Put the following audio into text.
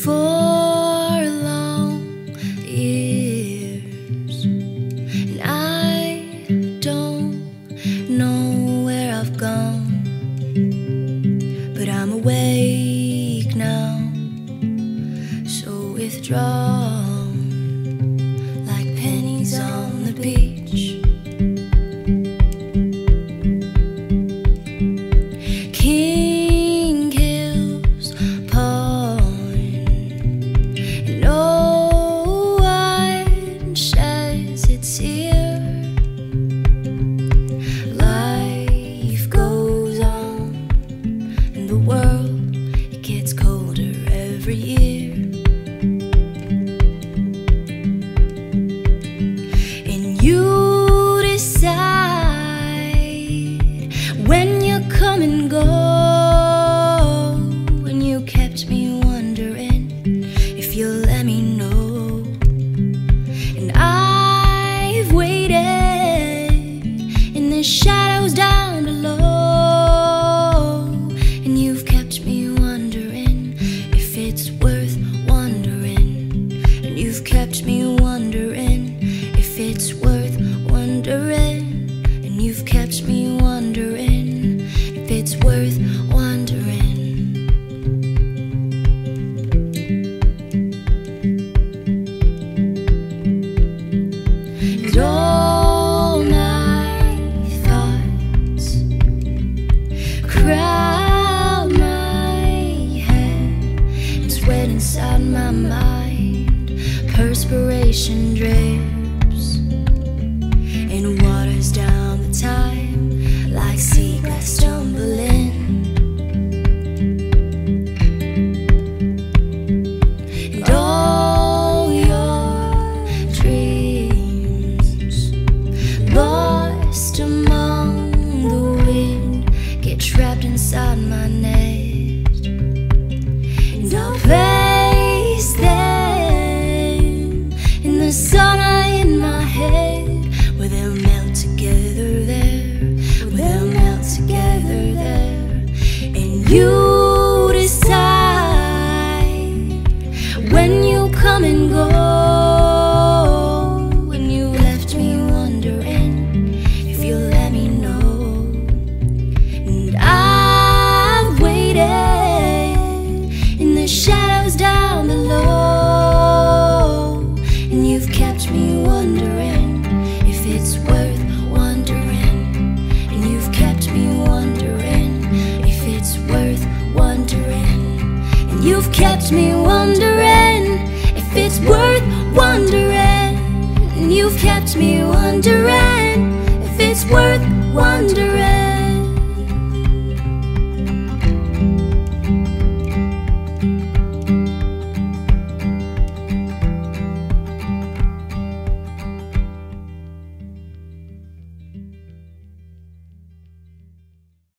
For long years, and I don't know where I've gone, but I'm awake now, so withdrawn like pennies on the beach. Come and go, and you kept me wondering if you'll let me know. And I've waited in the shadows down below, and you've kept me wondering if it's worth wondering, and you've kept me wondering if it's worth wondering, and you've kept me wondering. It's worth wondering. And all my thoughts crowd my head and sweat inside my mind. Perspiration drips and waters down the time like sea glass stone. Inside my nest, and I'll face them in the sauna in my head, where they'll melt together there, where they'll melt together there. And you decide when you come and go, when you left me wondering if you'll let me know. And shadows down below, and you've kept me wondering if it's worth wondering, and you've kept me wondering if it's worth wondering, and you've kept me wondering if it's worth wondering, and you've kept me wondering if it's worth wondering.